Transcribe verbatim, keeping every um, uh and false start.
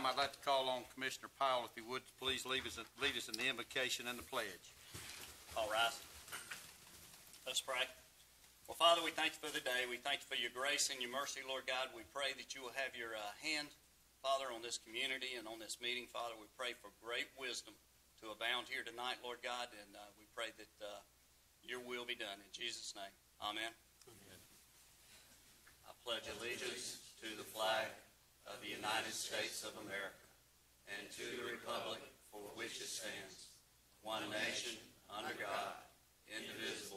time, I'd like to call on Commissioner Powell, if he would, to please lead us, lead us in the invocation and the pledge. All right. Let's pray. Well, Father, we thank you for the day. We thank you for your grace and your mercy, Lord God. We pray that you will have your uh, hand, Father, on this community and on this meeting, Father. We pray for great wisdom to abound here tonight, Lord God, and uh, we pray that uh, your will be done. In Jesus' name, amen. Amen. I pledge allegiance to the flag of the United States of America and to the republic for which it stands, one nation, under God, indivisible,